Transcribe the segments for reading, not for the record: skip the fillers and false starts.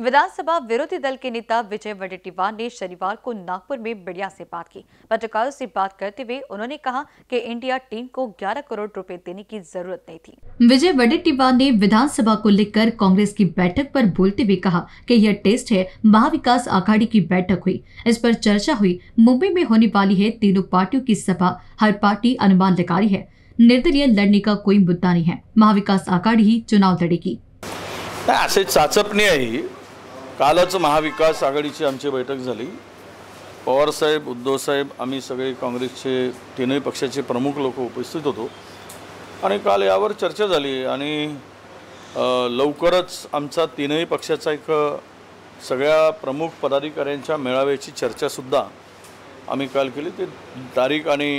विधानसभा विरोधी दल के नेता विजय वडेट्टीवार ने शनिवार को नागपुर में मीडिया से बात की। पत्रकारों से बात करते हुए उन्होंने कहा कि इंडिया टीम को 11 करोड़ रुपए देने की जरूरत नहीं थी। विजय वडेट्टीवार ने विधानसभा को लेकर कांग्रेस की बैठक पर बोलते हुए कहा कि यह टेस्ट है। महाविकास आघाड़ी की बैठक हुई, इस पर चर्चा हुई। मुंबई में होने वाली है तीनों पार्टियों की सभा। हर पार्टी अनुमान लगा रही है। निर्दलीय लड़ने का कोई मुद्दा नहीं है। महाविकास आघाड़ी ही चुनाव लड़ेगी। असे चाचपणी आहे। कालच महाविकास आघाडीची आमची बैठक झाली। पवार साहेब, उद्धव साहेब, आम्ही सगळे काँग्रेसचे तीनही पक्षाचे प्रमुख लोक उपस्थित होतो आणि काल यावर चर्चा झाली आणि लवकरच आमचा तीनही पक्षाचा एक सगळ्या प्रमुख पदाधिकाऱ्यांच्या मेळाव्याची चर्चा सुद्धा आम्ही काल केली। ते तारीख आणि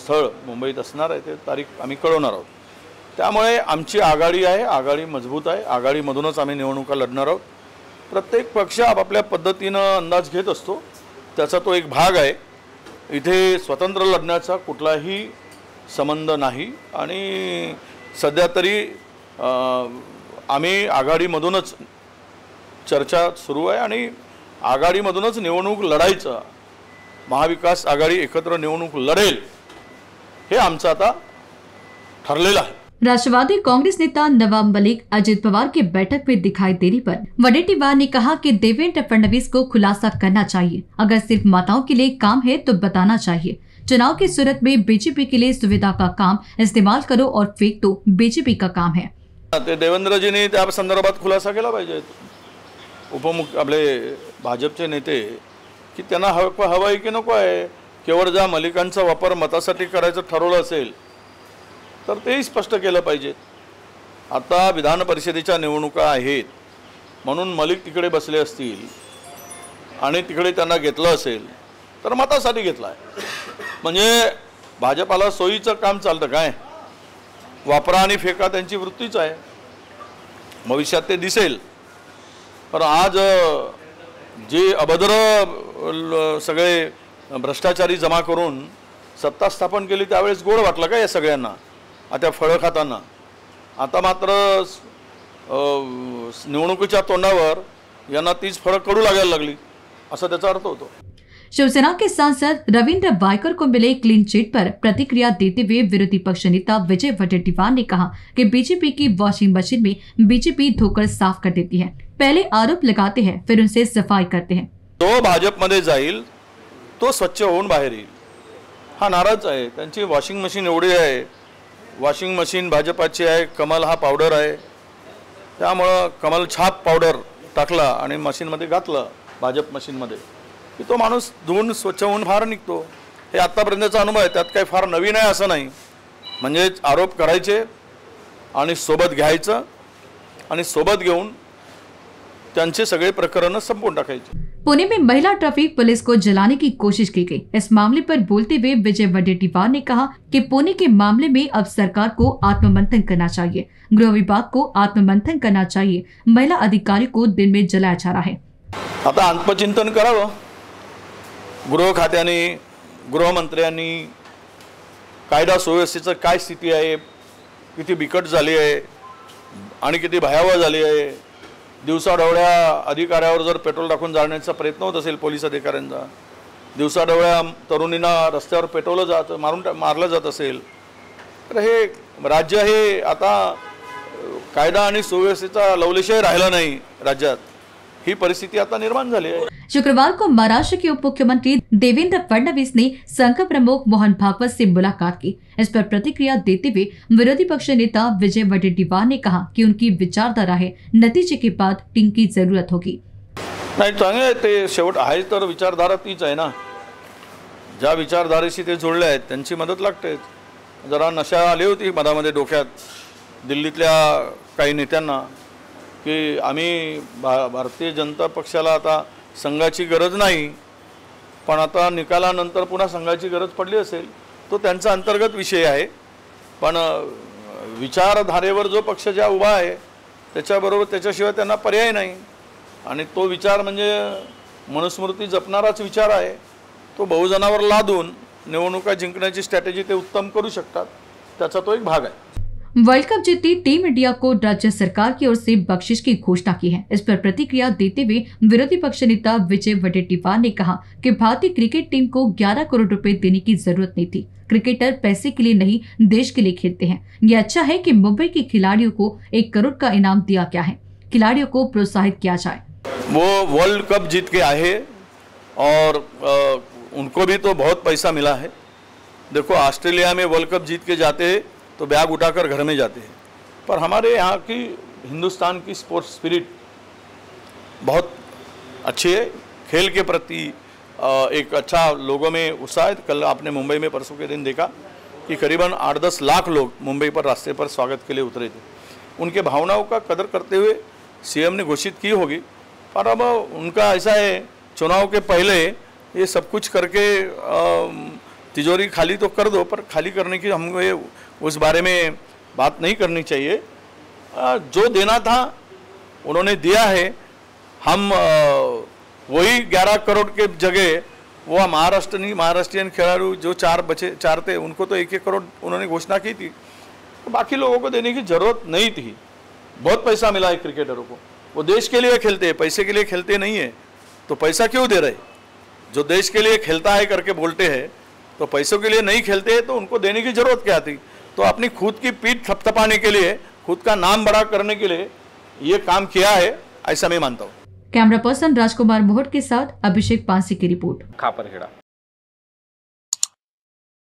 स्थळ मुंबईत असणार आहे। ते तारीख आम्ही कळवणार आहोत। त्यामुळे आमची आघाडी आहे, आघाडी मजबूत आहे। आघाडीमधूनच आम्ही निवडणूक लढणार आहोत। प्रत्येक पक्ष आपापल्या पद्धतीने अंदाज घेत असतो, त्याचा तो एक भाग आहे। इथे स्वतंत्र लढण्याचा कुठलाही संबंध नाही आणि सध्या तरी आम्ही आघाडीमधूनच चर्चा सुरू आहे आणि आघाडीमधूनच निवडणूक लढायचं। महाविकास आघाडी एकत्र निवडणूक लढेल हे आमचं आता ठरलेलं आहे। राष्ट्रवादी कांग्रेस नेता नवाब मलिक अजित पवार के बैठक में दिखाई देने पर वडेट्टीवार ने कहा कि देवेंद्र फडणवीस को खुलासा करना चाहिए। अगर सिर्फ माताओं के लिए काम है तो बताना चाहिए। चुनाव की सूरत में बीजेपी के लिए सुविधा का काम इस्तेमाल करो और फेंक दो, तो बीजेपी का काम है। देवेंद्र जी ने संदर्भात खुलासा केला पाहिजे। उपमुख्य आपले भाजपचे नेते की त्यांना हवा आहे की नको आहे। केवळ ज्या मलिकांचा वापर मतासाठी करायचं ठरवलं असेल तर ते स्पष्ट केलं पाहिजे। आता विधान परिषदेच्या निवडणुका आहेत म्हणून मलिक तिकडे बसले असतील आणि तिकडे त्यांना घेतलं असेल तर मतासाठी घेतला आहे। म्हणजे भाजपाला सोयीचं काम चालतं काय? वापरा आणि फेका त्यांची वृत्तीच आहे। भविष्यात ते दिसेल। पण आज जे अभद्र सगळे भ्रष्टाचारी जमा करून सत्ता स्थापन केली त्यावेळेस गोड वाटलं का या सगळ्यांना? आता फळ खाताना आता मात्र निवडणुकीच्या तोंडावर यांना तीच फळ कडू लागायला लागली, असा त्याचा अर्थ होतो। शिवसेना के सांसद रविंद्र वायकर को मिले क्लीन चिट पर प्रतिक्रिया देते हुए विरोधी पक्ष नेता विजय वडेट्टीवार ने कहा कि बीजेपी की वॉशिंग मशीन में बीजेपी धोकर साफ कर देती है। पहले आरोप लगाते हैं, फिर उनसे सफाई करते हैं। तो भाजप मध्ये जाईल तो स्वच्छ होऊन बाहेर येईल, हा नाराज आहे। त्यांची वॉशिंग मशीन एवढी आहे। वॉशिंग मशीन भाजपाची आहे। कमल हा पावडर आहे, त्यामुळं कमल छाप पावडर टाकला आणि मशीनमध्ये घातलं भाजप मशीनमध्ये की तो माणूस धुवून स्वच्छ होऊन बाहेर निघतो। हे आत्तापर्यंतचा अनुभव आहे, त्यात काही फार नवीन आहे असं नाही। म्हणजे आरोप करायचे आणि सोबत घ्यायचं आणि सोबत घेऊन त्यांचे सगळे प्रकरण संपवून टाकायचे। पुणे में महिला ट्रैफिक पुलिस को जलाने की कोशिश की गई। इस मामले पर बोलते हुए विजय वडेट्टीवार ने कहा कि पुणे के मामले में अब सरकार को आत्ममंथन करना चाहिए, गृह विभाग को आत्ममंथन करना चाहिए। महिला अधिकारी को दिन में जलाया जा रहा है। आता आत्मचिंतन करावं। गृह खात्याने, गृहमंत्र्यांनी कायदा सुव्यवस्थेची काय स्थिती आहे, किती बिकट झाली आहे आणि किती भयावह झाली आहे। दिवसाढवळ्या अधिकाऱ्यावर जर पेट्रोल टाकून जाळण्याचा प्रयत्न होत असेल पोलीस अधिकाऱ्यांचा, दिवसाढवळ्या तरुणींना रस्त्यावर पेटवलं जातं, मारलं जात असेल तर हे राज्य हे आता कायदा आणि सुव्यवस्थेचा लवलेशही राहिला नाही राज्यात। ही परिस्थिती आता निर्माण झाली आहे। शुक्रवार को महाराष्ट्र के उप मुख्यमंत्री देवेंद्र फडणवीस ने संघ प्रमुख मोहन भागवत से मुलाकात की। इस पर प्रतिक्रिया देते हुए विरोधी पक्ष नेता विजय वडेट्टीवार ने कहा कि उनकी विचारधारा है, नतीजे के बाद टीम की जरूरत होगी। नहीं चांगले ते शेवट आहे तर विचारधारा तीच आहे ना। ज्या विचारधारेशी ते जोडले आहेत त्यांची मदत लागते। जरा नशा आली होती मधामध्ये डोक्यात दिल्लीतल्या काही नेत्यांना की आम्ही भारतीय जनता पक्षाला आता संघाची गरज नाही, पण आता निकालानंतर पुन्हा संघाची गरज पडली असेल तो त्यांचा अंतर्गत विषय आहे। पण विचारधारेवर जो पक्ष ज्या उभा आहे त्याच्याबरोबर त्याच्याशिवाय त्यांना पर्याय नाही आणि तो विचार म्हणजे मनुस्मृती जपणाराच विचार आहे। तो बहुजनावर लादून निवडणुका जिंकण्याची स्ट्रॅटेजी ते उत्तम करू शकतात, त्याचा तो एक भाग आहे। वर्ल्ड कप जीती टीम इंडिया को राज्य सरकार की ओर से बख्शिश की घोषणा की है। इस पर प्रतिक्रिया देते हुए विरोधी पक्ष नेता विजय वडेट्टीवार ने कहा कि भारतीय क्रिकेट टीम को 11 करोड़ रुपए देने की जरूरत नहीं थी। क्रिकेटर पैसे के लिए नहीं, देश के लिए खेलते हैं। यह अच्छा है कि मुंबई के खिलाड़ियों को 1 करोड़ का इनाम दिया गया है। खिलाड़ियों को प्रोत्साहित किया जाए। वो वर्ल्ड कप जीत के आए और उनको भी तो बहुत पैसा मिला है। देखो, ऑस्ट्रेलिया में वर्ल्ड कप जीत के जाते हैं तो बैग उठाकर घर में जाते हैं, पर हमारे यहाँ की हिंदुस्तान की स्पोर्ट्स स्पिरिट बहुत अच्छी है। खेल के प्रति एक अच्छा लोगों में उत्साह है। कल आपने मुंबई में परसों के दिन देखा कि करीबन 8-10 लाख लोग मुंबई पर रास्ते पर स्वागत के लिए उतरे थे। उनके भावनाओं का कदर करते हुए सीएम ने घोषित की होगी, पर अब उनका ऐसा है, चुनाव के पहले ये सब कुछ करके तिजोरी खाली तो कर दो, पर खाली करने की हमको ये उस बारे में बात नहीं करनी चाहिए। जो देना था उन्होंने दिया है। हम वही 11 करोड़ के जगह वो महाराष्ट्रीयन खिलाड़ी जो चार थे उनको तो 1-1 करोड़ उन्होंने घोषणा की थी, तो बाकी लोगों को देने की ज़रूरत नहीं थी। बहुत पैसा मिला है क्रिकेटरों को। वो देश के लिए खेलते हैं, पैसे के लिए खेलते नहीं है, तो पैसा क्यों दे रहे? जो देश के लिए खेलता है करके बोलते हैं, तो पैसों के लिए नहीं खेलते तो उनको देने की ज़रूरत क्या थी? तो अपनी खुद की पीठ थपथपाने के लिए, खुद का नाम बड़ा करने के लिए ये काम किया है, ऐसा मैं मानता हूँ। कैमरा पर्सन राजकुमार बोहर के साथ अभिषेक पांसी की रिपोर्ट, खापरखेड़ा।